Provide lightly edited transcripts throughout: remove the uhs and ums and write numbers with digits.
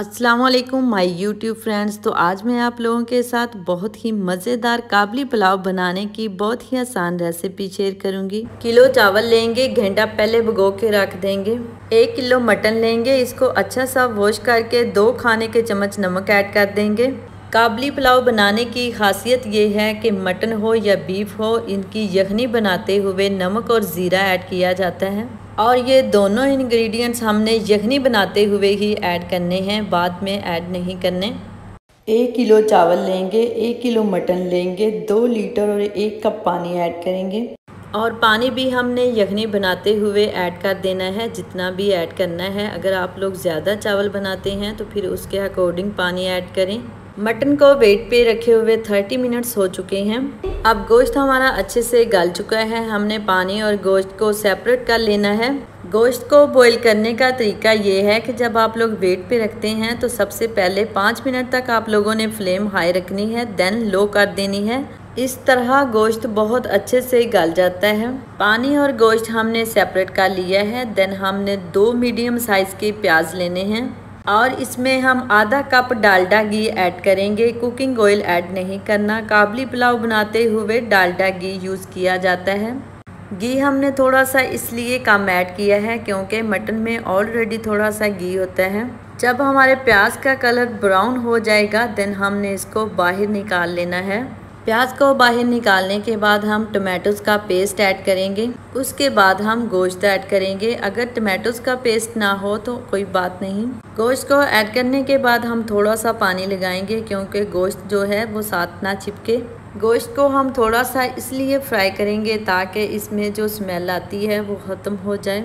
अस्सलामुअलैकुम my YouTube friends. तो आज मैं आप लोगों के साथ बहुत ही मज़ेदार काबुली पुलाव बनाने की बहुत ही आसान रेसिपी शेयर करूंगी। किलो चावल लेंगे, घंटा पहले भिगो के रख देंगे। 1 किलो मटन लेंगे, इसको अच्छा सा वॉश करके 2 खाने के चम्मच नमक ऐड कर देंगे। काबुली पुलाव बनाने की खासियत ये है कि मटन हो या बीफ हो, इनकी यखनी बनाते हुए नमक और ज़ीरा ऐड किया जाता है और ये दोनों इंग्रेडिएंट्स हमने यखनी बनाते हुए ही ऐड करने हैं, बाद में ऐड नहीं करने। 1 किलो चावल लेंगे, 1 किलो मटन लेंगे, 2 लीटर और 1 कप पानी ऐड करेंगे और पानी भी हमने यखनी बनाते हुए ऐड कर देना है, जितना भी ऐड करना है। अगर आप लोग ज़्यादा चावल बनाते हैं तो फिर उसके अकॉर्डिंग पानी ऐड करें। मटन को वेट पे रखे हुए 30 मिनट्स हो चुके हैं। अब गोश्त हमारा अच्छे से गल चुका है, हमने पानी और गोश्त को सेपरेट कर लेना है। गोश्त को बॉईल करने का तरीका ये है कि जब आप लोग वेट पे रखते हैं तो सबसे पहले 5 मिनट तक आप लोगों ने फ्लेम हाई रखनी है, देन लो कर देनी है। इस तरह गोश्त बहुत अच्छे से गल जाता है। पानी और गोश्त हमने सेपरेट कर लिया है। देन हमने 2 मीडियम साइज़ के प्याज लेने हैं और इसमें हम आधा कप डालडा घी ऐड करेंगे। कुकिंग ऑयल ऐड नहीं करना, काबुली पुलाव बनाते हुए डालडा घी यूज़ किया जाता है। घी हमने थोड़ा सा इसलिए कम ऐड किया है क्योंकि मटन में ऑलरेडी थोड़ा सा घी होता है। जब हमारे प्याज का कलर ब्राउन हो जाएगा देन हमने इसको बाहर निकाल लेना है। प्याज को बाहर निकालने के बाद हम टमाटोज़ का पेस्ट ऐड करेंगे, उसके बाद हम गोश्त ऐड करेंगे। अगर टमाटोज़ का पेस्ट ना हो तो कोई बात नहीं। गोश्त को ऐड करने के बाद हम थोड़ा सा पानी लगाएंगे क्योंकि गोश्त जो है वो साथ ना चिपके। गोश्त को हम थोड़ा सा इसलिए फ्राई करेंगे ताकि इसमें जो स्मेल आती है वो ख़त्म हो जाए।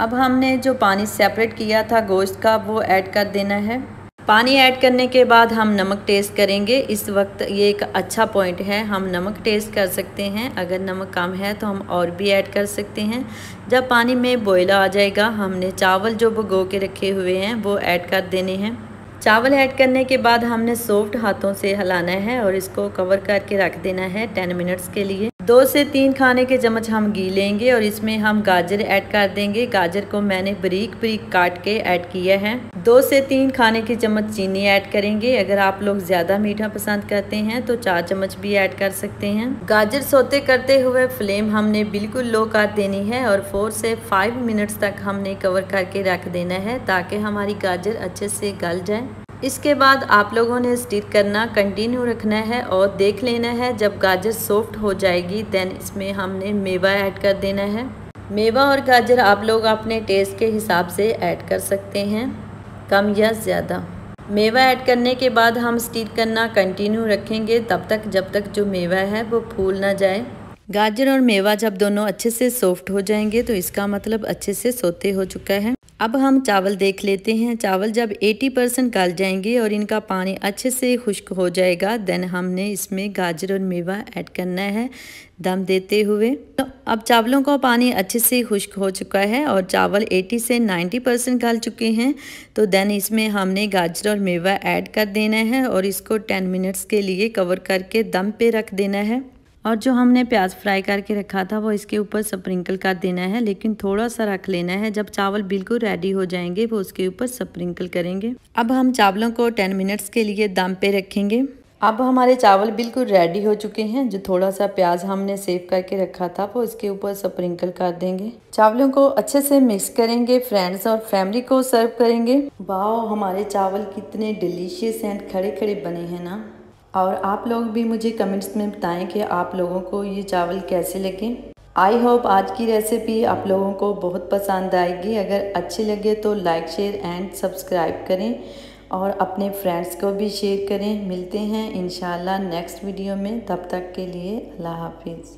अब हमने जो पानी सेपरेट किया था गोश्त का वो ऐड कर देना है। पानी ऐड करने के बाद हम नमक टेस्ट करेंगे। इस वक्त ये एक अच्छा पॉइंट है, हम नमक टेस्ट कर सकते हैं। अगर नमक कम है तो हम और भी ऐड कर सकते हैं। जब पानी में बॉईल आ जाएगा हमने चावल जो भिगो के रखे हुए हैं वो ऐड कर देने हैं। चावल ऐड करने के बाद हमने सॉफ्ट हाथों से हिलाना है और इसको कवर करके रख देना है 10 मिनट्स के लिए। 2 से 3 खाने के चम्मच हम घी लेंगे और इसमें हम गाजर ऐड कर देंगे। गाजर को मैंने बारीक बारीक काट के ऐड किया है। 2 से 3 खाने के चम्मच चीनी ऐड करेंगे। अगर आप लोग ज़्यादा मीठा पसंद करते हैं तो 4 चम्मच भी ऐड कर सकते हैं। गाजर सोते करते हुए फ्लेम हमने बिल्कुल लो कर देनी है और 4 से 5 मिनट्स तक हमने कवर करके रख देना है ताकि हमारी गाजर अच्छे से गल जाए। इसके बाद आप लोगों ने स्टिर करना कंटिन्यू रखना है और देख लेना है। जब गाजर सॉफ्ट हो जाएगी देन इसमें हमने मेवा ऐड कर देना है। मेवा और गाजर आप लोग अपने टेस्ट के हिसाब से ऐड कर सकते हैं, कम या ज़्यादा। मेवा ऐड करने के बाद हम स्टिर करना कंटिन्यू रखेंगे तब तक जब तक जो मेवा है वो फूल ना जाए। गाजर और मेवा जब दोनों अच्छे से सॉफ्ट हो जाएंगे तो इसका मतलब अच्छे से सोते हो चुका है। अब हम चावल देख लेते हैं। चावल जब 80% गल जाएंगे और इनका पानी अच्छे से खुश्क हो जाएगा देन हमने इसमें गाजर और मेवा ऐड करना है दम देते हुए। तो अब चावलों का पानी अच्छे से खुश्क हो चुका है और चावल 80 से 90% गल चुके हैं तो देन इसमें हमने गाजर और मेवा ऐड कर देना है और इसको 10 मिनट्स के लिए कवर करके दम पे रख देना है। और जो हमने प्याज फ्राई करके रखा था वो इसके ऊपर स्प्रिंकल कर देना है, लेकिन थोड़ा सा रख लेना है। जब चावल बिल्कुल रेडी हो जाएंगे वो उसके ऊपर स्प्रिंकल करेंगे। अब हम चावलों को 10 मिनट्स के लिए दम पे रखेंगे। अब हमारे चावल बिल्कुल रेडी हो चुके हैं। जो थोड़ा सा प्याज हमने सेव करके रखा था वो इसके ऊपर स्प्रिंकल कर देंगे। चावलों को अच्छे से मिक्स करेंगे। फ्रेंड्स और फैमिली को सर्व करेंगे। वाओ, हमारे चावल कितने डिलीशियस एंड खड़े खड़े बने हैं ना। और आप लोग भी मुझे कमेंट्स में बताएं कि आप लोगों को ये चावल कैसे लगे। आई होप आज की रेसिपी आप लोगों को बहुत पसंद आएगी। अगर अच्छी लगे तो लाइक शेयर एंड सब्सक्राइब करें और अपने फ्रेंड्स को भी शेयर करें। मिलते हैं इंशाल्लाह नेक्स्ट वीडियो में, तब तक के लिए अल्लाह हाफिज़।